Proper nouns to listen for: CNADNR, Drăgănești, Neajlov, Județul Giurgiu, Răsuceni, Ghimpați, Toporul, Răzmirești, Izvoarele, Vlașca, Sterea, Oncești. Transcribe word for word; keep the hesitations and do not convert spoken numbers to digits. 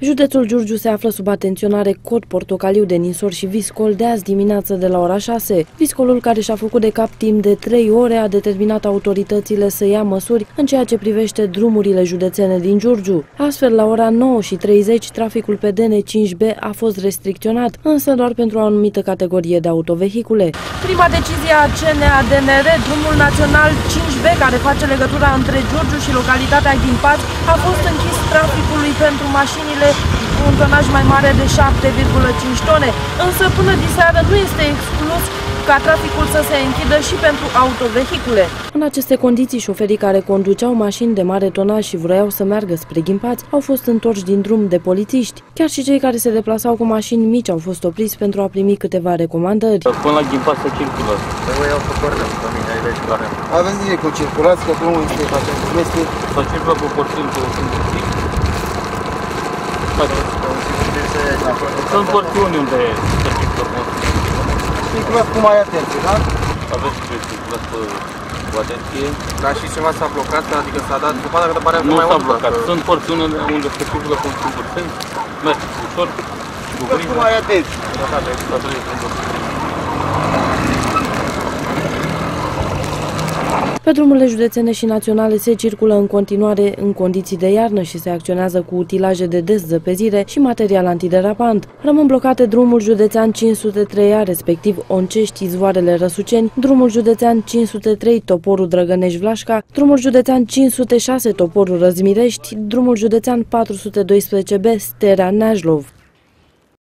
Județul Giurgiu se află sub atenționare cod portocaliu de ninsori și viscol de azi dimineață de la ora șase. Viscolul, care și-a făcut de cap timp de trei ore, a determinat autoritățile să ia măsuri în ceea ce privește drumurile județene din Giurgiu. Astfel, la ora nouă și treizeci, traficul pe D N cinci B a fost restricționat, însă doar pentru o anumită categorie de autovehicule. Prima decizie a C N A D N R, drumul național cinci B, care face legătura între Giurgiu și localitatea Ghimpați, a fost închis traficului pentru mașinile cu un tonaj mai mare de șapte virgulă cinci tone, însă până diseară nu este exclus ca traficul să se închidă și pentru autovehicule. În aceste condiții, șoferii care conduceau mașini de mare tonaj și vroiau să meargă spre Ghimpați au fost întorși din drum de polițiști. Chiar și cei care se deplasau cu mașini mici au fost opriți pentru a primi câteva recomandări. Până la Ghimpați să circulați. Voi iau să pornesc, pe mine, ai vezi care. Aveți zice că circulați, că drumul este ca să este. Să circulă cu porțintul într-un sunt porțiuni unde se circulă Circulați cu mai atenție, da? Aveți ce circulați cu atenție. Dar și ceva s-a blocat, adică s-a dat după dacă pare nu s-a blocat. Sunt porțiuni unde se circulă cu un curent, mergeți ușor, cu grijă. Cu mai atenție. Pe drumurile județene și naționale se circulă în continuare în condiții de iarnă și se acționează cu utilaje de dezăpezire și material antiderapant. Rămân blocate drumul județean cinci sute trei A, respectiv Oncești, Izvoarele, Răsuceni, drumul județean cinci sute trei, Toporul, Drăgănești, Vlașca, drumul județean cinci sute șase, Toporul, Răzmirești, drumul județean patru sute doisprezece B, Sterea, Neajlov.